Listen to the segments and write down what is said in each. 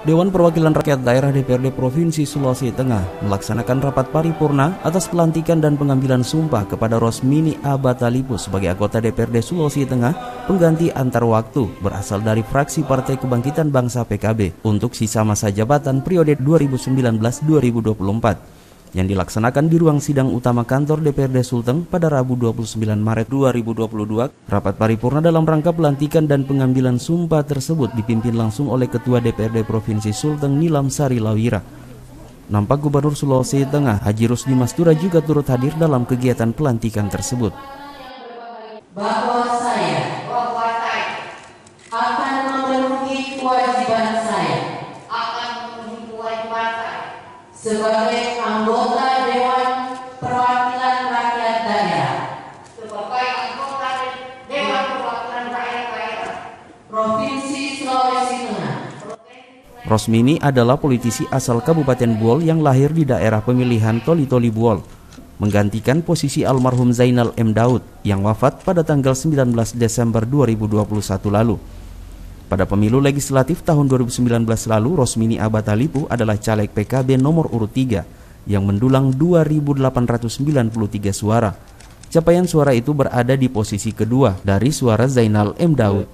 Dewan Perwakilan Rakyat Daerah DPRD Provinsi Sulawesi Tengah melaksanakan rapat paripurna atas pelantikan dan pengambilan sumpah kepada Rosmini Abatalibus sebagai anggota DPRD Sulawesi Tengah pengganti antar waktu berasal dari fraksi Partai Kebangkitan Bangsa PKB untuk sisa masa jabatan periode 2019-2024 yang dilaksanakan di ruang sidang utama kantor DPRD Sulteng pada Rabu 29 Maret 2022. Rapat paripurna dalam rangka pelantikan dan pengambilan sumpah tersebut dipimpin langsung oleh Ketua DPRD Provinsi Sulteng Nilam Sari Lawira. Nampak Gubernur Sulawesi Tengah Haji Rusdi Mastura juga turut hadir dalam kegiatan pelantikan tersebut. Bahwa saya akan memenuhi kewajiban saya sebagai anggota Dewan Perwakilan Rakyat Daerah Provinsi Sulawesi Tengah. Rosmini adalah politisi asal Kabupaten Buol yang lahir di daerah pemilihan Toli-Toli Buol, menggantikan posisi almarhum Zainal M. Daud yang wafat pada tanggal 19 Desember 2021 lalu. Pada pemilu legislatif tahun 2019 lalu, Rosmini Abatalibus adalah caleg PKB nomor urut 3 yang mendulang 2.893 suara. Capaian suara itu berada di posisi kedua dari suara Zainal M. Daud.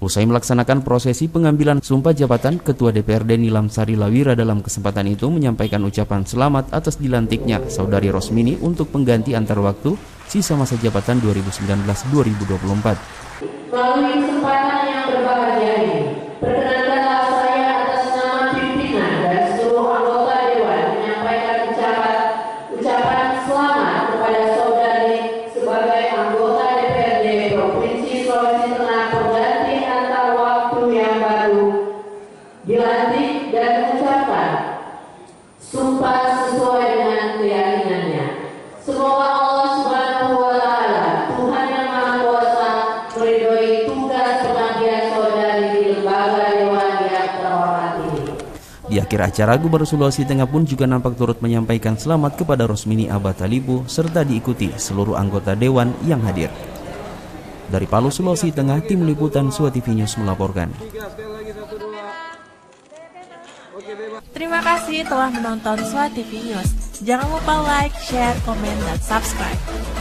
Usai melaksanakan prosesi pengambilan sumpah jabatan, Ketua DPRD Nilam Sari Lawira dalam kesempatan itu menyampaikan ucapan selamat atas dilantiknya Saudari Rosmini untuk pengganti antar waktu sisa masa jabatan 2019-2024. Melalui kesempatan yang berbahagia ini, perkenankanlah saya atas nama pimpinan dan seluruh anggota Dewan menyampaikan ucapan selamat kepada Saudari sebagai anggota DPRD Provinsi Sulawesi Tengah pengganti antar waktu yang baru dilantik dan ucapan sumpah sesuai dengan keyakinannya. Semoga Allah Subhanahu wa Ta'ala, Tuhan yang Maha Kuasa, meridhoi tugas pengabdian saudari di lembaga dewan yang terhormati. Di akhir acara, Gubernur Sulawesi Tengah pun juga nampak turut menyampaikan selamat kepada Rosmini Abatalibus serta diikuti seluruh anggota dewan yang hadir. Dari Palu, Sulawesi Tengah, tim liputan Swa TV News melaporkan. Terima kasih telah menonton Swa TV News. Jangan lupa like, share, komen, dan subscribe.